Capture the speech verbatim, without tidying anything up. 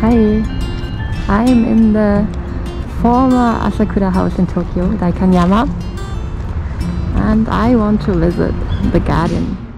Hi, I'm in the former Asakura house in Tokyo, Daikanyama, and I want to visit the garden.